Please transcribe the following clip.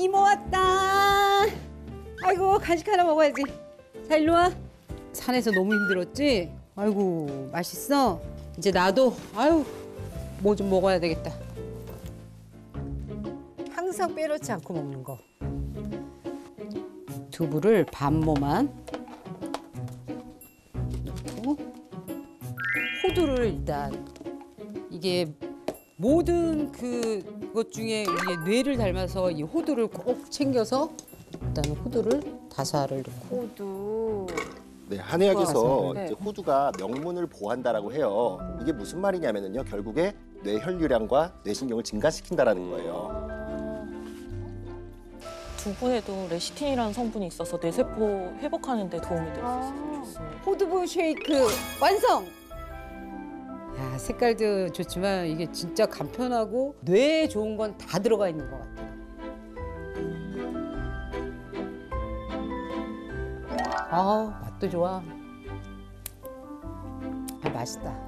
이모 왔다. 아이고 간식 하나 먹어야지. 자 일로 와. 산에서 너무 힘들었지? 아이고 맛있어? 이제 나도 아유 뭐 좀 먹어야 되겠다. 항상 빼놓지 않고 먹는 거. 두부를 반모만 넣고 호두를 일단 이게 모든 그것 중에 이게 뇌를 닮아서 이 호두를 꼭 챙겨서 일단 호두를 다사를 넣고. 호두. 네, 한의학에서 이제 호두가 명문을 보한다라고 해요. 이게 무슨 말이냐면은요, 결국에 뇌 혈류량과 뇌신경을 증가시킨다라는 거예요. 두부에도 레시틴이라는 성분이 있어서 뇌세포 회복하는 데 도움이 될 수 있어서 좋습니다. 호두부 쉐이크 완성! 야, 색깔도 좋지만 이게 진짜 간편하고 뇌에 좋은 건 다 들어가 있는 것 같아요. 아 맛도 좋아. 아, 맛있다.